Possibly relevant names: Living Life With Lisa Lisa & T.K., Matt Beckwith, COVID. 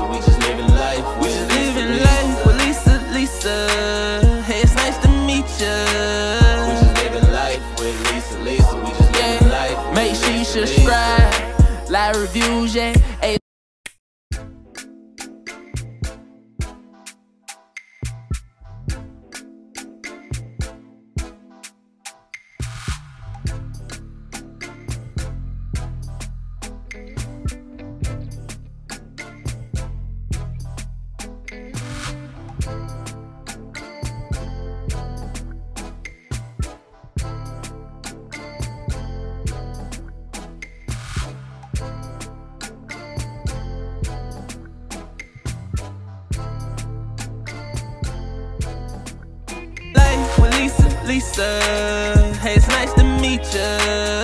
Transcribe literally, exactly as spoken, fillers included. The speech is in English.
so we just living life. We just living life with Lisa, Lisa. Hey, it's nice to meet ya. We just living life with Lisa, Lisa. We just living life. Make sure you subscribe, like, reviews, yeah. Hey. Lisa, hey, it's nice to meet ya.